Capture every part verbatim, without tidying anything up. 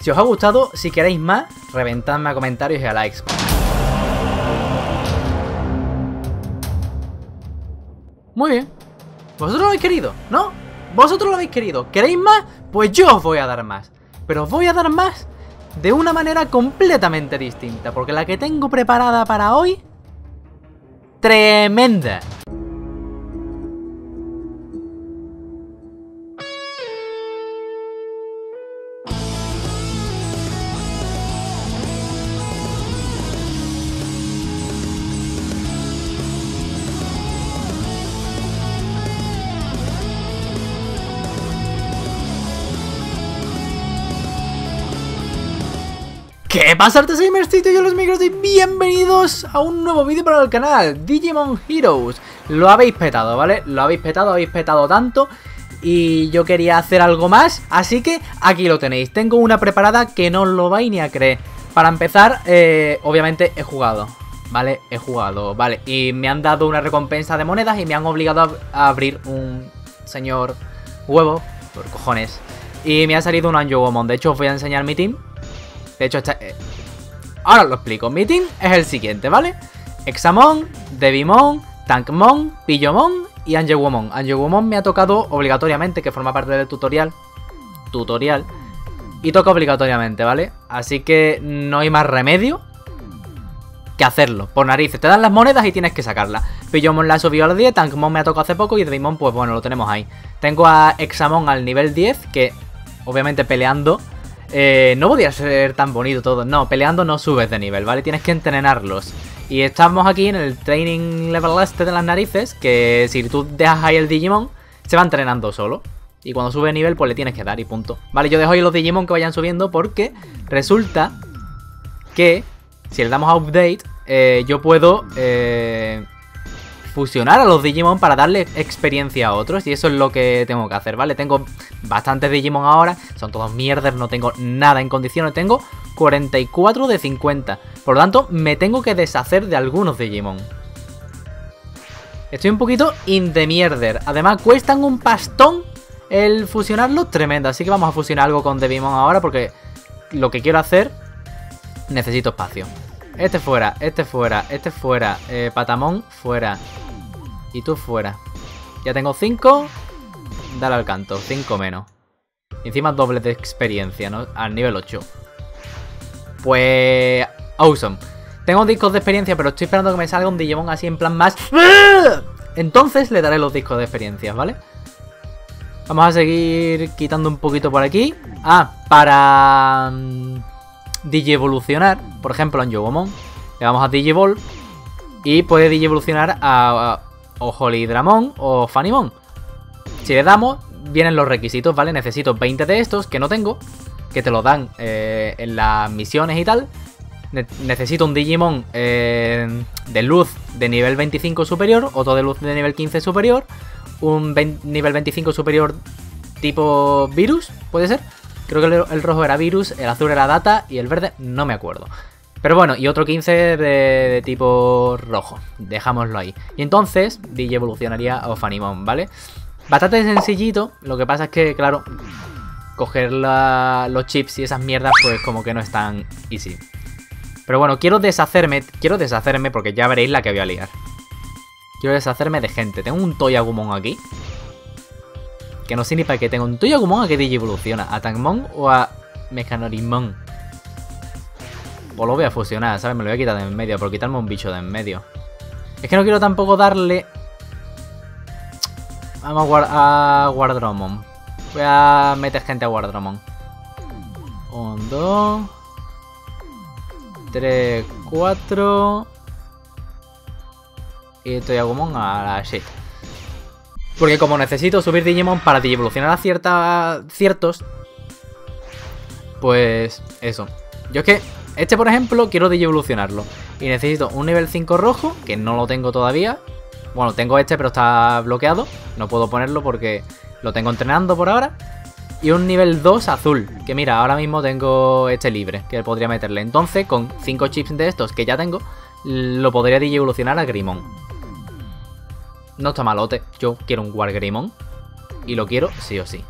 Si os ha gustado, si queréis más, reventadme a comentarios y a likes. Muy bien. Vosotros lo habéis querido, ¿no? Vosotros lo habéis querido. ¿Queréis más? Pues yo os voy a dar más. Pero os voy a dar más de una manera completamente distinta, porque la que tengo preparada para hoy... ¡tremenda! ¿Qué pasa, Artesamercito y yo los micros? Y bienvenidos a un nuevo vídeo para el canal, Digimon Heroes. Lo habéis petado, ¿vale? Lo habéis petado, habéis petado tanto. Y yo quería hacer algo más, así que aquí lo tenéis. Tengo una preparada que no os lo vais ni a creer. Para empezar, eh, obviamente he jugado, ¿vale? He jugado, ¿vale? Y me han dado una recompensa de monedas y me han obligado a abrir un señor huevo, por cojones. Y me ha salido un Angelomon. De hecho, os voy a enseñar mi team. De hecho, está... ahora os lo explico. Mi team es el siguiente, ¿vale? Examon, Devimon, Tankmon, Piyomon y Angelwomon. Angelwomon me ha tocado obligatoriamente, que forma parte del tutorial. Tutorial. Y toca obligatoriamente, ¿vale? Así que no hay más remedio que hacerlo. Por narices. Te dan las monedas y tienes que sacarlas. Piyomon la he subido al diez, Tankmon me ha tocado hace poco y Devimon, pues bueno, lo tenemos ahí. Tengo a Examon al nivel diez, que obviamente peleando... Eh, no podía ser tan bonito todo. No, peleando no subes de nivel, ¿vale? Tienes que entrenarlos. Y estamos aquí en el training level este de las narices, que si tú dejas ahí el Digimon, se va entrenando solo. Y cuando sube de nivel, pues le tienes que dar y punto. Vale, yo dejo ahí los Digimon que vayan subiendo porque resulta que si le damos a update, eh, yo puedo eh, fusionar a los Digimon para darle experiencia a otros. Y eso es lo que tengo que hacer, ¿vale? Tengo bastantes Digimon ahora. Son todos mierdas, no tengo nada en condiciones. Tengo cuarenta y cuatro de cincuenta. Por lo tanto, me tengo que deshacer de algunos Digimon. Estoy un poquito in the mierder. Además, cuestan un pastón el fusionarlo. Tremendo. Así que vamos a fusionar algo con Devimon ahora, porque lo que quiero hacer, necesito espacio. Este fuera, este fuera, este fuera. eh, Patamón fuera. Y tú fuera. Ya tengo cinco. Dale al canto, cinco menos. Encima doble de experiencia, ¿no? Al nivel ocho. Pues... awesome. Tengo discos de experiencia, pero estoy esperando que me salga un Digimon así en plan más... Entonces le daré los discos de experiencia, ¿vale? Vamos a seguir quitando un poquito por aquí. Ah, para... digievolucionar, por ejemplo, en Yogomon, le vamos a Digivol y puede digievolucionar a, a o Holydramon o Fanimon. Si le damos, vienen los requisitos, ¿vale? Necesito veinte de estos, que no tengo, que te lo dan eh, en las misiones y tal. Ne necesito un Digimon eh, de luz de nivel veinticinco superior, otro de luz de nivel quince superior, un nivel veinticinco superior tipo virus, ¿puede ser? Creo que el rojo era virus, el azul era data y el verde no me acuerdo. Pero bueno, y otro quince de, de tipo rojo. Dejámoslo ahí. Y entonces, D J evolucionaría a Ophanimon, ¿vale? Bastante sencillito. Lo que pasa es que, claro, coger la, los chips y esas mierdas, pues como que no es tan easy. Pero bueno, quiero deshacerme. Quiero deshacerme porque ya veréis la que voy a liar. Quiero deshacerme de gente. Tengo un Toyagumon aquí. Que no sé ni para qué tengo. ¿Un Toyagumon a qué digievoluciona? ¿A Tangmon o a Mecanorimon? Pues lo voy a fusionar, ¿sabes? Me lo voy a quitar de en medio, por quitarme un bicho de en medio. Es que no quiero tampoco darle... Vamos a, guard a Guardromon. Voy a meter gente a Guardromon. Un, dos... Tres, cuatro... Y Toyagumon a la shit. Porque como necesito subir Digimon para digievolucionar a cierta, ciertos, pues eso. Yo es que este, por ejemplo, quiero digievolucionarlo. Y necesito un nivel cinco rojo, que no lo tengo todavía. Bueno, tengo este, pero está bloqueado. No puedo ponerlo porque lo tengo entrenando por ahora. Y un nivel dos azul, que mira, ahora mismo tengo este libre, que podría meterle. Entonces, con cinco chips de estos que ya tengo, lo podría digievolucionar a Grimon. No está malote, yo quiero un WarGreymon y lo quiero sí o sí.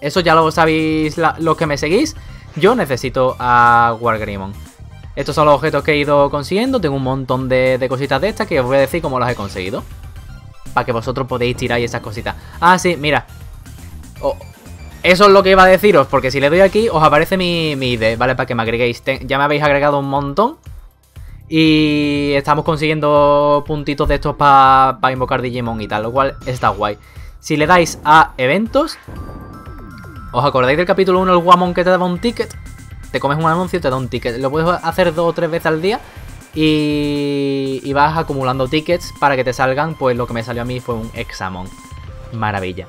Eso ya lo sabéis la, los que me seguís. Yo necesito a WarGreymon. Estos son los objetos que he ido consiguiendo. Tengo un montón de, de cositas de estas que os voy a decir cómo las he conseguido, para que vosotros podéis tirar esas cositas. Ah, sí, mira. Oh, eso es lo que iba a deciros, porque si le doy aquí os aparece mi, mi I D, ¿vale? Para que me agreguéis. Ten, ya me habéis agregado un montón. Y estamos consiguiendo puntitos de estos para pa invocar Digimon y tal, lo cual está guay. Si le dais a eventos, ¿os acordáis del capítulo uno, el Guamon que te daba un ticket? Te comes un anuncio y te da un ticket. Lo puedes hacer dos o tres veces al día y, y vas acumulando tickets para que te salgan. Pues lo que me salió a mí fue un Examon. Maravilla.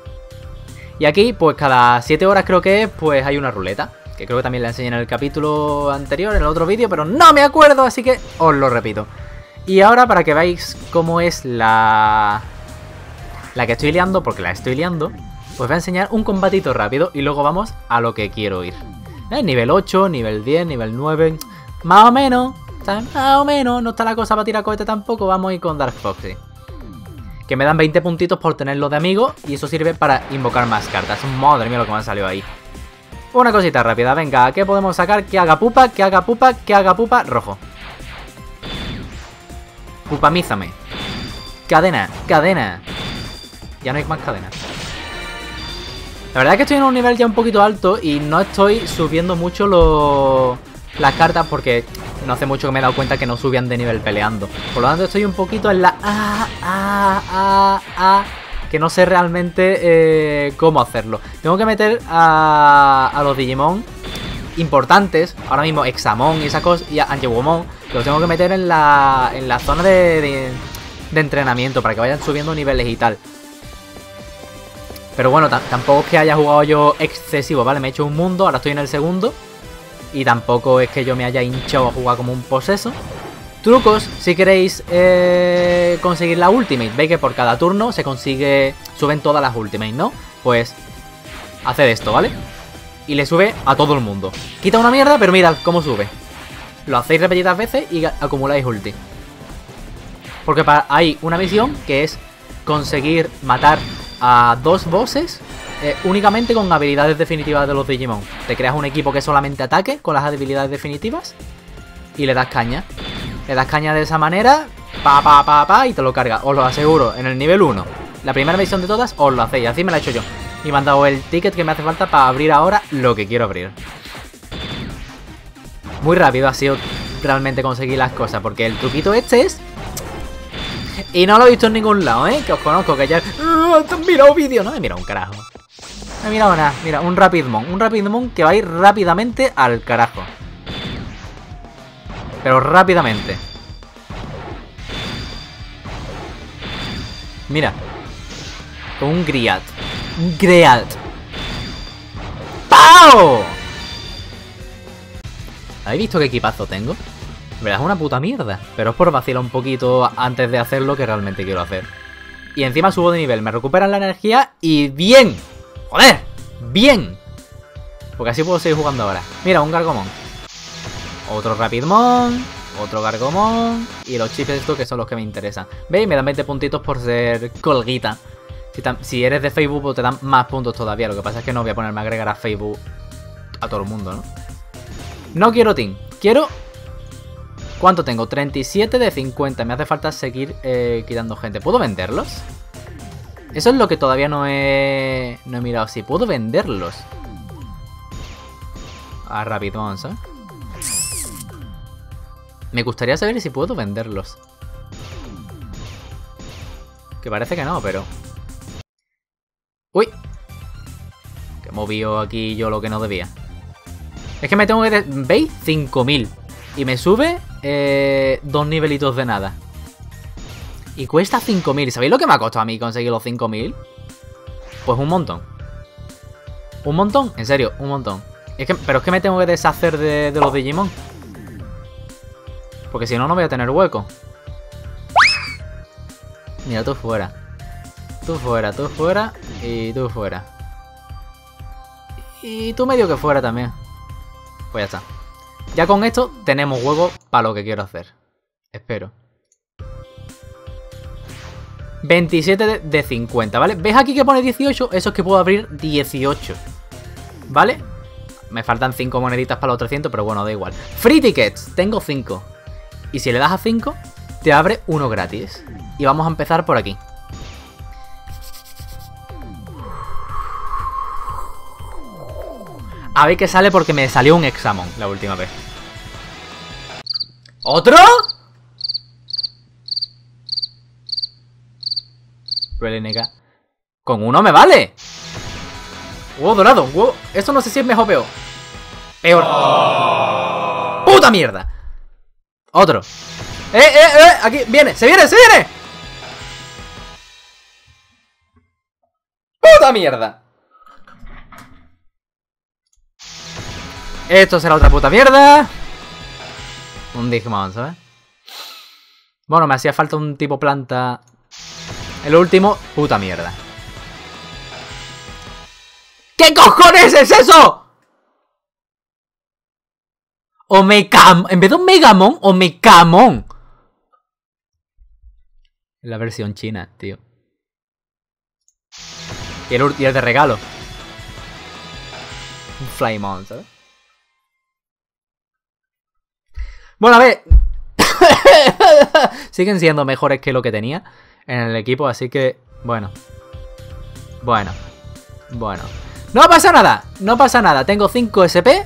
Y aquí, pues cada siete horas creo que es, pues hay una ruleta, que creo que también la enseñé en el capítulo anterior, en el otro vídeo, pero no me acuerdo, así que os lo repito. Y ahora, para que veáis cómo es la... la que estoy liando, porque la estoy liando, pues voy a enseñar un combatito rápido y luego vamos a lo que quiero ir. ¿Eh? Nivel ocho, nivel diez, nivel nueve, más o menos, ¿sabes? Más o menos, no está la cosa para tirar cohete tampoco, vamos a ir con Dark Foxy. Que me dan veinte puntitos por tenerlo de amigo y eso sirve para invocar más cartas. Madre mía lo que me han salido ahí. Una cosita rápida, venga, ¿qué podemos sacar? Que haga pupa, que haga pupa, que haga pupa, rojo. Pupamízame. Cadena, cadena. Ya no hay más cadenas. La verdad es que estoy en un nivel ya un poquito alto y no estoy subiendo mucho lo... las cartas porque no hace mucho que me he dado cuenta que no subían de nivel peleando. Por lo tanto estoy un poquito en la... Ah, ah, ah, ah. Que no sé realmente eh, cómo hacerlo. Tengo que meter a, a los Digimon importantes. Ahora mismo Examon y esas cosas. Y a Angelwomon. Los tengo que meter en la, en la zona de, de, de entrenamiento. Para que vayan subiendo niveles y tal. Pero bueno, tampoco es que haya jugado yo excesivo, ¿vale? Me he hecho un mundo. Ahora estoy en el segundo. Y tampoco es que yo me haya hinchado a jugar como un poseso. Trucos, si queréis eh, conseguir la ultimate, veis que por cada turno se consigue, suben todas las ultimates, ¿no? Pues, haced esto, ¿vale? Y le sube a todo el mundo. Quita una mierda, pero mirad cómo sube. Lo hacéis repetidas veces y acumuláis ulti. Porque para, hay una misión que es conseguir matar a dos bosses eh, únicamente con habilidades definitivas de los Digimon. Te creas un equipo que solamente ataque con las habilidades definitivas y le das caña. Le das caña de esa manera, pa, pa, pa, pa, y te lo carga. Os lo aseguro, en el nivel uno. La primera misión de todas, os lo hacéis. Así me la he hecho yo. Y me han dado el ticket que me hace falta para abrir ahora lo que quiero abrir. Muy rápido ha sido realmente conseguir las cosas, porque el truquito este es... Y no lo he visto en ningún lado, ¿eh? Que os conozco, que ya... ¡Te han mirado vídeo! No me he mirado un carajo. No he mirado nada. Mira, un Rapidmon. Un Rapidmon que va a ir rápidamente al carajo. Pero rápidamente. Mira. Con un Griat. Un Griat. ¡Pau! ¿Habéis visto qué equipazo tengo? Verdad es una puta mierda. Pero es por vacilar un poquito antes de hacer lo que realmente quiero hacer. Y encima subo de nivel. Me recuperan la energía y bien. ¡Joder! ¡Bien! Porque así puedo seguir jugando ahora. Mira, un Gargomon. Otro Rapidmon, otro Gargomon y los chips estos que son los que me interesan. ¿Veis? Me dan veinte puntitos por ser colguita. Si, si eres de Facebook pues te dan más puntos todavía. Lo que pasa es que no voy a ponerme a agregar a Facebook a todo el mundo, ¿no? No quiero team. Quiero... ¿Cuánto tengo? treinta y siete de cincuenta. Me hace falta seguir eh, quitando gente. ¿Puedo venderlos? Eso es lo que todavía no he, no he mirado. Si sí, puedo venderlos. A Rapidmon, ¿eh? Me gustaría saber si puedo venderlos. Que parece que no, pero... ¡Uy! Que movió aquí yo lo que no debía. Es que me tengo que... ¿Veis? cinco mil. Y me sube eh, dos nivelitos de nada. Y cuesta cinco mil. ¿Sabéis lo que me ha costado a mí conseguir los cinco mil? Pues un montón. ¿Un montón? En serio, un montón. Es que, pero es que me tengo que deshacer de, de los Digimon. Porque si no, no voy a tener hueco. Mira, tú fuera. Tú fuera, tú fuera. Y tú fuera. Y tú medio que fuera también. Pues ya está. Ya con esto tenemos hueco para lo que quiero hacer. Espero. veintisiete de cincuenta, ¿vale? ¿Ves aquí que pone dieciocho? Eso es que puedo abrir dieciocho. ¿vale? Me faltan cinco moneditas para los trescientos, pero bueno, da igual. Free tickets, tengo cinco. Y si le das a cinco, te abre uno gratis. Y vamos a empezar por aquí. A ver qué sale, porque me salió un Examon la última vez. ¿Otro? L N K. Con uno me vale. Huevo dorado, huevo. Eso no sé si es mejor o peor. Peor. Oh. ¡Puta mierda! Otro. ¡Eh, eh, eh! Aquí, viene, se viene, se viene. ¡Puta mierda! Esto será otra puta mierda. Un Digimon, ¿sabes? Bueno, me hacía falta un tipo planta. El último, puta mierda. ¿Qué cojones es eso? Omegamon. En vez de Omegamon, Omegamon. La versión china, tío. Y el, y el de regalo. Un Flymon, ¿sabes? Bueno, a ver. Siguen siendo mejores que lo que tenía en el equipo, así que, bueno. Bueno. Bueno. No pasa nada, no pasa nada. Tengo cinco S P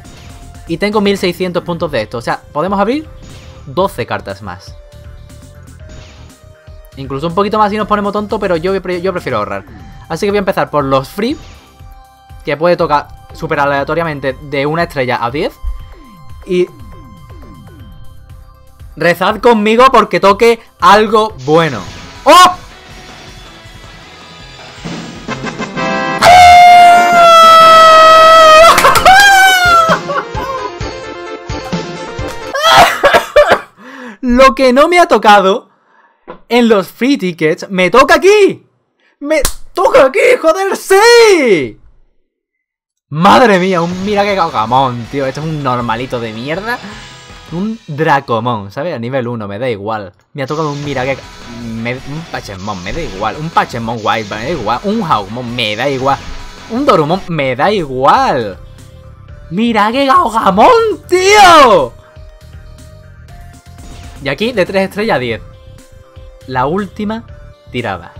y tengo mil seiscientos puntos de esto. O sea, podemos abrir doce cartas más. Incluso un poquito más si nos ponemos tonto, pero yo, yo prefiero ahorrar. Así que voy a empezar por los free, que puede tocar super aleatoriamente de una estrella a diez. Y... rezad conmigo porque toque algo bueno. ¡Oh! Lo que no me ha tocado en los free tickets, me toca aquí. Me toca aquí, joder, sí. Madre mía, un Mirage Gaogamon, tío. Esto es un normalito de mierda. Un Dracomon, ¿sabes? A nivel uno, me da igual. Me ha tocado un Mirage... Me... un Pachemón, me da igual. Un Pachemón White, me da igual. Un Haugmon, me da igual. Un Dorumón, me da igual. Mirage Gaogamon, tío. Y aquí, de tres estrellas a diez. La última tirada.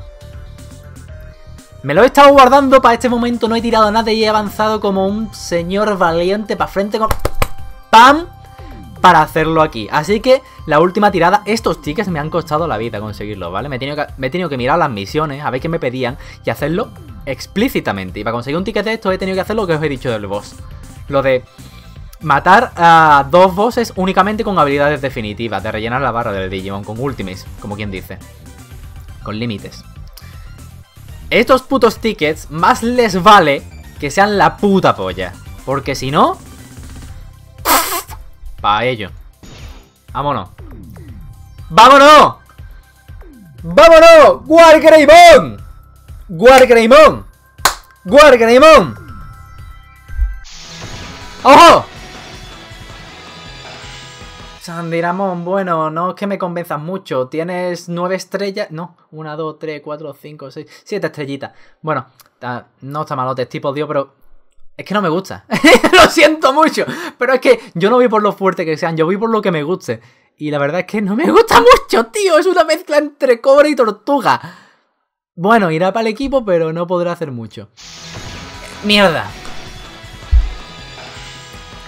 Me lo he estado guardando para este momento. No he tirado nada y he avanzado como un señor valiente para frente con... ¡pam! Para hacerlo aquí, así que la última tirada. Estos tickets me han costado la vida conseguirlos, ¿vale? Me he tenido que, me he tenido que mirar las misiones, a ver qué me pedían y hacerlo explícitamente. Y para conseguir un ticket de esto he tenido que hacer lo que os he dicho del boss, lo de matar a dos bosses únicamente con habilidades definitivas, de rellenar la barra del Digimon con ultimates, como quien dice, con límites. Estos putos tickets más les vale que sean la puta polla, porque si no... para ello. Vámonos. ¡Vámonos! ¡Vámonos! ¡WarGreymon! ¡WarGreymon! ¡WarGreymon! ¡Ojo! Sandiramon, bueno, no es que me convenzas mucho. Tienes nueve estrellas. No, una, dos, tres, cuatro, cinco, seis, siete estrellitas. Bueno, no está malote, es tipo Dios, pero... es que no me gusta. Lo siento mucho. Pero es que yo no voy por lo fuerte que sean. Yo voy por lo que me guste. Y la verdad es que no me gusta mucho, tío. Es una mezcla entre cobre y tortuga. Bueno, irá para el equipo, pero no podrá hacer mucho. Mierda.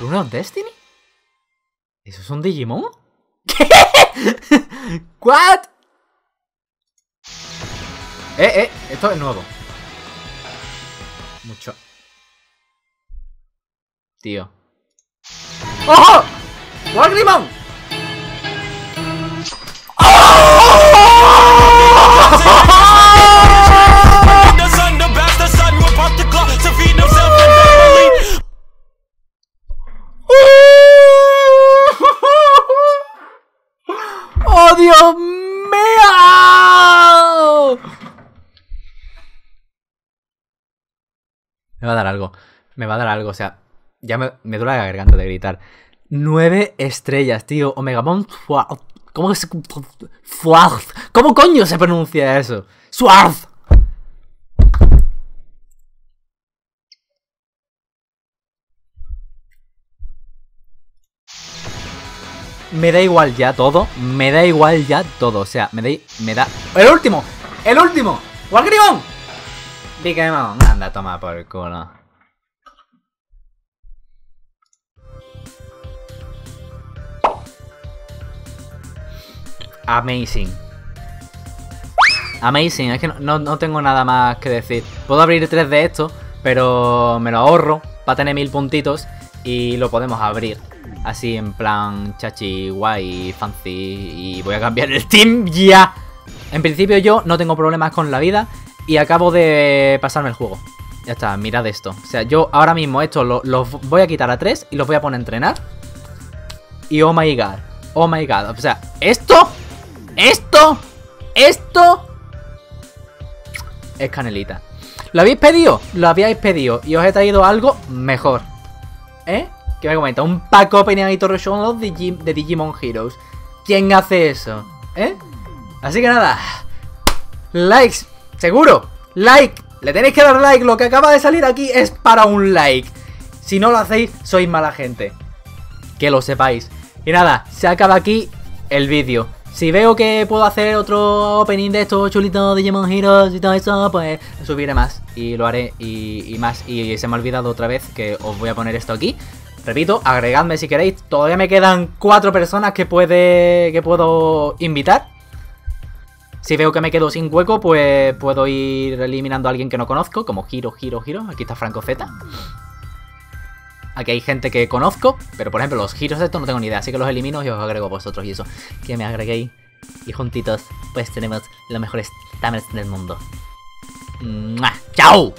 ¿Rune of Destiny? ¿Eso es un Digimon? ¿Qué? ¿What? Eh, eh. Esto es nuevo. Mucho... tío. ¡Ojo! ¡WarGreymon! ¡Oh, Dios mío! Me va a dar algo. Me va a dar algo, o sea... ya me, me duele la garganta de gritar. Nueve estrellas, tío. Omegamon. ¿Cómo se... ¿Cómo coño se pronuncia eso? Swarth. Me da igual ya todo. Me da igual ya todo. O sea, me da... Me da... ¡El último! ¡El último! ¡Valkyrimon! Digimon, anda, toma por el culo. Amazing. Amazing. Es que no, no, no tengo nada más que decir. Puedo abrir tres de estos, pero me lo ahorro para tener mil puntitos y lo podemos abrir. Así en plan chachi, guay, fancy. Y voy a cambiar el team ya. En principio yo no tengo problemas con la vida y acabo de pasarme el juego. Ya está, mirad esto. O sea, yo ahora mismo esto los lo voy a quitar a tres y los voy a poner a entrenar. Y oh my god, oh my god. O sea, esto, esto, esto es canelita. ¿Lo habéis pedido? Lo habíais pedido y os he traído algo mejor. ¿Eh? ¿Qué me comenta? Un pack opening y torreshon de Digimon Heroes. ¿Quién hace eso? ¿Eh? Así que nada. Likes. Seguro. Like. Le tenéis que dar like. Lo que acaba de salir aquí es para un like. Si no lo hacéis, sois mala gente. Que lo sepáis. Y nada, se acaba aquí el vídeo. Si veo que puedo hacer otro opening de estos chulitos de Digimon Heroes y todo eso, pues subiré más y lo haré y, y más. Y se me ha olvidado otra vez que os voy a poner esto aquí. Repito, agregadme si queréis. Todavía me quedan cuatro personas que, puede, que puedo invitar. Si veo que me quedo sin hueco, pues puedo ir eliminando a alguien que no conozco, como Giro, Giro, Giro. Aquí está Franco Z. Aquí hay gente que conozco, pero por ejemplo los giros estos no tengo ni idea, así que los elimino y os agrego vosotros y eso. Que me agreguéis y juntitos pues tenemos los mejores tamers del mundo. ¡Mua! ¡Chao!